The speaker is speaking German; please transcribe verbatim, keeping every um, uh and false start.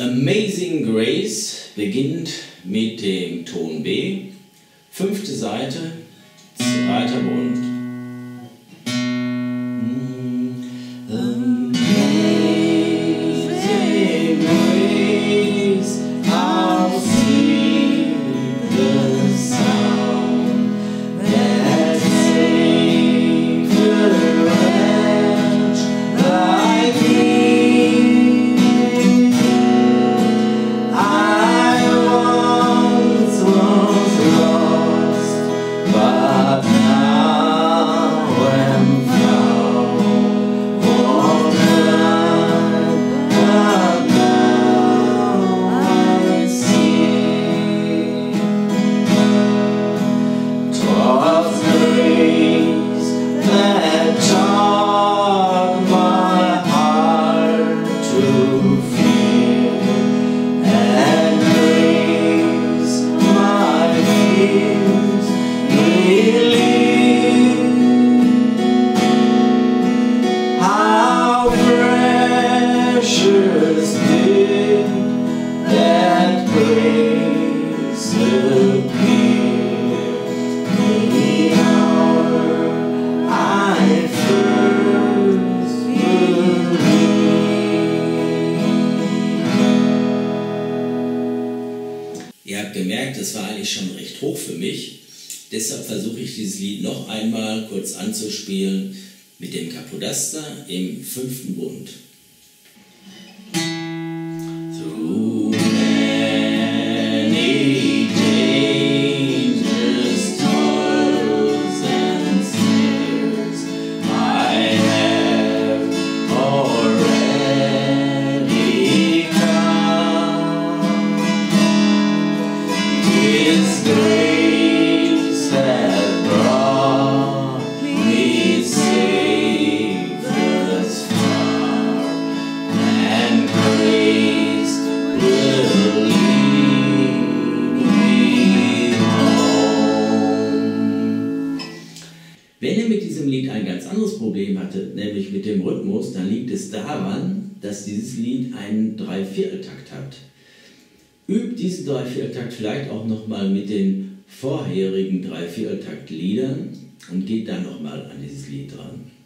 Amazing Grace beginnt mit dem Ton B, fünfte Seite, zweiter Bund. Amazing Grace, I'll sing the sound that saves the wretch like me. Ihr habt gemerkt, das war eigentlich schon recht hoch für mich. Deshalb versuche ich dieses Lied noch einmal kurz anzuspielen mit dem Kapodaster im fünften Bund. Wenn ihr mit diesem Lied ein ganz anderes Problem hattet, nämlich mit dem Rhythmus, dann liegt es daran, dass dieses Lied einen Dreivierteltakt hat. Übt diesen Dreivierteltakt vielleicht auch nochmal mit den vorherigen Dreivierteltaktliedern und geht dann nochmal an dieses Lied dran.